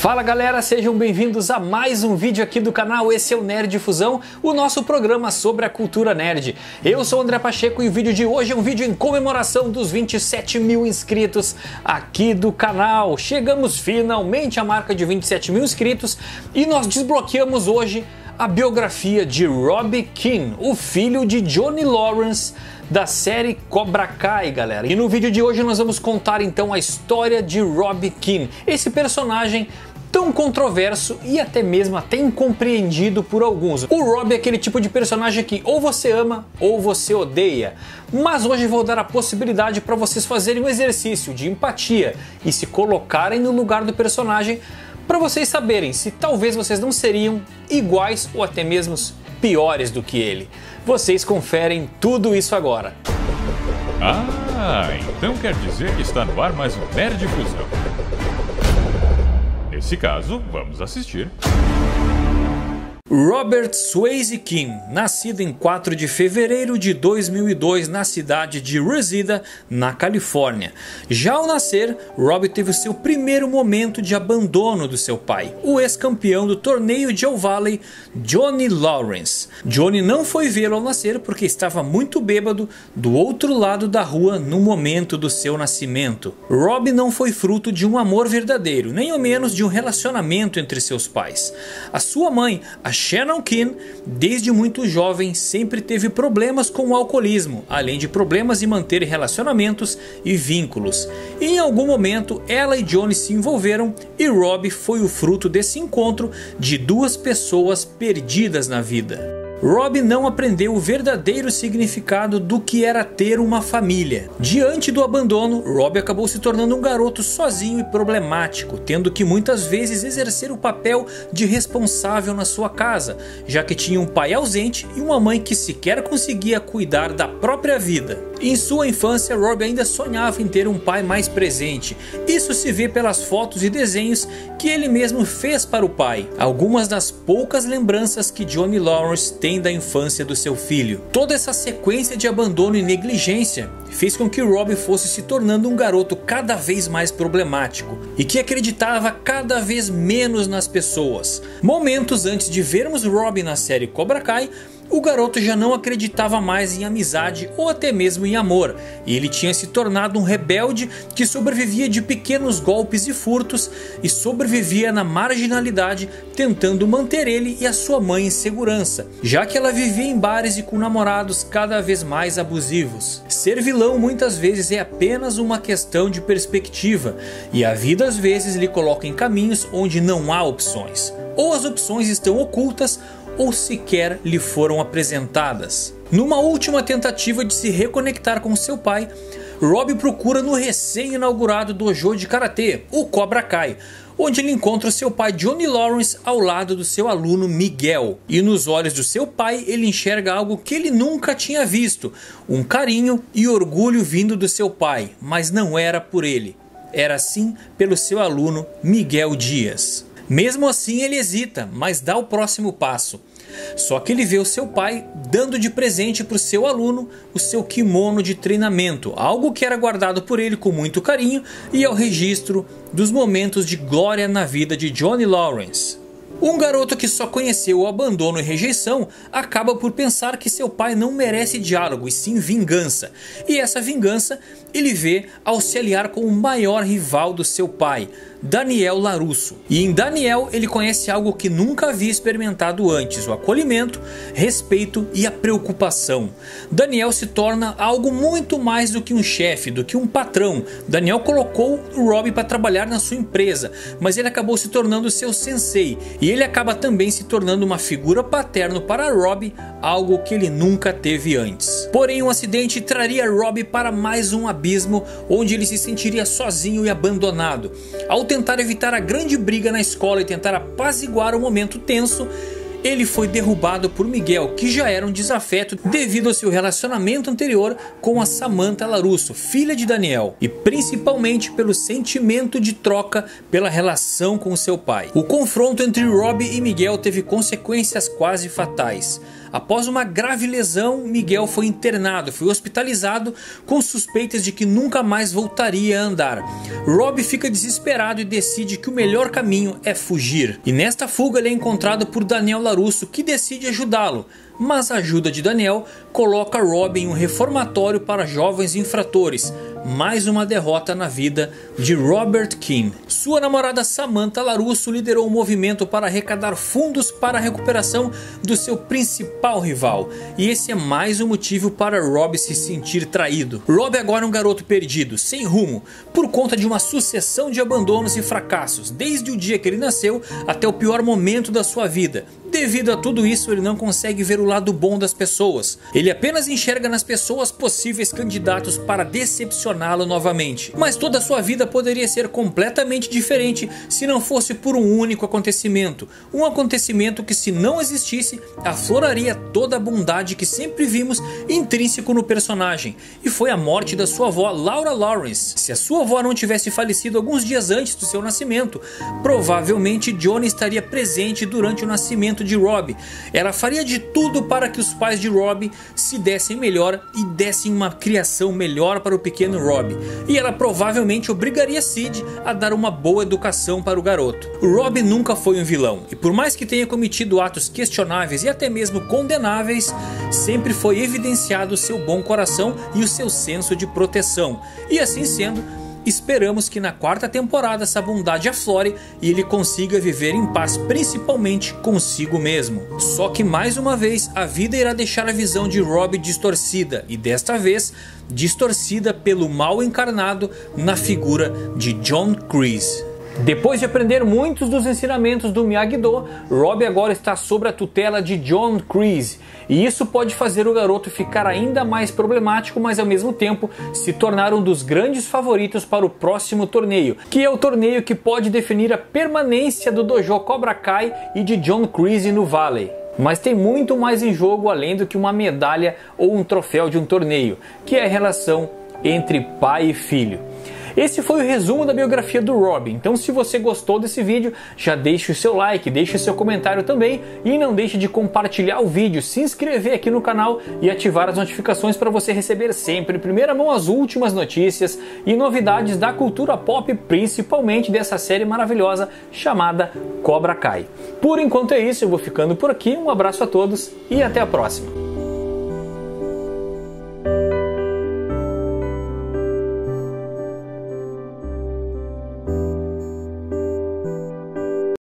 Fala galera, sejam bem-vindos a mais um vídeo aqui do canal, esse é o Nerd Fusão, o nosso programa sobre a cultura nerd. Eu sou o André Pacheco e o vídeo de hoje é um vídeo em comemoração dos 27 mil inscritos aqui do canal. Chegamos finalmente à marca de 27 mil inscritos e nós desbloqueamos hoje a biografia de Robby Keene, o filho de Johnny Lawrence, da série Cobra Kai, galera. E no vídeo de hoje nós vamos contar então a história de Robby Keene, esse personagem tão controverso e até incompreendido por alguns. O Robby é aquele tipo de personagem que ou você ama ou você odeia. Mas hoje vou dar a possibilidade para vocês fazerem um exercício de empatia e se colocarem no lugar do personagem para vocês saberem se talvez vocês não seriam iguais ou até mesmo piores do que ele. Vocês conferem tudo isso agora. Ah, então quer dizer que está no ar mais um Nerd Fusão. Nesse caso, vamos assistir. Robert Swayze Kim, nascido em 4 de fevereiro de 2002 na cidade de Reseda, na Califórnia. Já ao nascer, Robby teve o seu primeiro momento de abandono do seu pai, o ex-campeão do torneio de O'Valley, Johnny Lawrence. Johnny não foi vê-lo ao nascer porque estava muito bêbado do outro lado da rua no momento do seu nascimento. Robby não foi fruto de um amor verdadeiro, nem ao menos de um relacionamento entre seus pais. A sua mãe, a Shannon Keene, desde muito jovem sempre teve problemas com o alcoolismo, além de problemas em manter relacionamentos e vínculos. E em algum momento ela e Johnny se envolveram e Robby foi o fruto desse encontro de duas pessoas perdidas na vida. Robby não aprendeu o verdadeiro significado do que era ter uma família. Diante do abandono, Robby acabou se tornando um garoto sozinho e problemático, tendo que muitas vezes exercer o papel de responsável na sua casa, já que tinha um pai ausente e uma mãe que sequer conseguia cuidar da própria vida. Em sua infância, Robby ainda sonhava em ter um pai mais presente. Isso se vê pelas fotos e desenhos que ele mesmo fez para o pai, algumas das poucas lembranças que Johnny Lawrence tem da infância do seu filho. Toda essa sequência de abandono e negligência fez com que Robby fosse se tornando um garoto cada vez mais problemático e que acreditava cada vez menos nas pessoas. Momentos antes de vermos Robby na série Cobra Kai, o garoto já não acreditava mais em amizade ou até mesmo em amor, e ele tinha se tornado um rebelde que sobrevivia de pequenos golpes e furtos e sobrevivia na marginalidade, tentando manter ele e a sua mãe em segurança, já que ela vivia em bares e com namorados cada vez mais abusivos. Ser vilão muitas vezes é apenas uma questão de perspectiva, e a vida às vezes lhe coloca em caminhos onde não há opções, ou as opções estão ocultas ou sequer lhe foram apresentadas. Numa última tentativa de se reconectar com seu pai, Robby procura no recém-inaugurado dojo de karatê, o Cobra Kai, onde ele encontra seu pai Johnny Lawrence ao lado do seu aluno Miguel. E nos olhos do seu pai ele enxerga algo que ele nunca tinha visto, um carinho e orgulho vindo do seu pai, mas não era por ele, era sim pelo seu aluno Miguel Diaz. Mesmo assim ele hesita, mas dá o próximo passo. Só que ele vê o seu pai dando de presente para o seu aluno o seu kimono de treinamento, algo que era guardado por ele com muito carinho e é o registro dos momentos de glória na vida de Johnny Lawrence. Um garoto que só conheceu o abandono e rejeição acaba por pensar que seu pai não merece diálogo e sim vingança, e essa vingança ele vê ao se aliar com o maior rival do seu pai, Daniel LaRusso. E em Daniel ele conhece algo que nunca havia experimentado antes, o acolhimento, respeito e a preocupação. Daniel se torna algo muito mais do que um chefe, do que um patrão. Daniel colocou o Robby para trabalhar na sua empresa, mas ele acabou se tornando seu sensei, e ele acaba também se tornando uma figura paterna para Robby, algo que ele nunca teve antes. Porém um acidente traria Robby para mais um abismo, onde ele se sentiria sozinho e abandonado. Ao tentar evitar a grande briga na escola e tentar apaziguar o momento tenso, ele foi derrubado por Miguel, que já era um desafeto devido ao seu relacionamento anterior com a Samantha Larusso, filha de Daniel, e principalmente pelo sentimento de troca pela relação com seu pai. O confronto entre Robby e Miguel teve consequências quase fatais. Após uma grave lesão, Miguel foi internado, foi hospitalizado com suspeitas de que nunca mais voltaria a andar. Robby fica desesperado e decide que o melhor caminho é fugir. E nesta fuga ele é encontrado por Daniel LaRusso, que decide ajudá-lo. Mas a ajuda de Daniel coloca Robby em um reformatório para jovens infratores. Mais uma derrota na vida de Robert Keene. Sua namorada Samantha Larusso liderou um movimento para arrecadar fundos para a recuperação do seu principal rival. E esse é mais um motivo para Robby se sentir traído. Robby agora é um garoto perdido, sem rumo, por conta de uma sucessão de abandonos e fracassos, desde o dia que ele nasceu até o pior momento da sua vida. Devido a tudo isso, ele não consegue ver o lado bom das pessoas. Ele apenas enxerga nas pessoas possíveis candidatos para decepcioná-lo novamente. Mas toda a sua vida poderia ser completamente diferente se não fosse por um único acontecimento. Um acontecimento que, se não existisse, afloraria toda a bondade que sempre vimos intrínseco no personagem. E foi a morte da sua avó, Laura Lawrence. Se a sua avó não tivesse falecido alguns dias antes do seu nascimento, provavelmente Johnny estaria presente durante o nascimento de Robby. Ela faria de tudo para que os pais de Robby se dessem melhor e dessem uma criação melhor para o pequeno Robby. E ela provavelmente obrigaria Sid a dar uma boa educação para o garoto. O Robby nunca foi um vilão, e por mais que tenha cometido atos questionáveis e até mesmo condenáveis, sempre foi evidenciado o seu bom coração e o seu senso de proteção. E assim sendo, esperamos que na quarta temporada essa bondade aflore e ele consiga viver em paz, principalmente consigo mesmo. Só que mais uma vez a vida irá deixar a visão de Robby distorcida, e desta vez distorcida pelo mal encarnado na figura de John Kreese. Depois de aprender muitos dos ensinamentos do Miyagi-Do, Robby agora está sob a tutela de John Kreese, e isso pode fazer o garoto ficar ainda mais problemático, mas ao mesmo tempo se tornar um dos grandes favoritos para o próximo torneio, que é o torneio que pode definir a permanência do dojo Cobra Kai e de John Kreese no O'Valley. Mas tem muito mais em jogo além do que uma medalha ou um troféu de um torneio, que é a relação entre pai e filho. Esse foi o resumo da biografia do Robby. Então, se você gostou desse vídeo, já deixe o seu like, deixe o seu comentário também, e não deixe de compartilhar o vídeo, se inscrever aqui no canal e ativar as notificações para você receber sempre em primeira mão as últimas notícias e novidades da cultura pop, principalmente dessa série maravilhosa chamada Cobra Kai. Por enquanto é isso, eu vou ficando por aqui, um abraço a todos e até a próxima.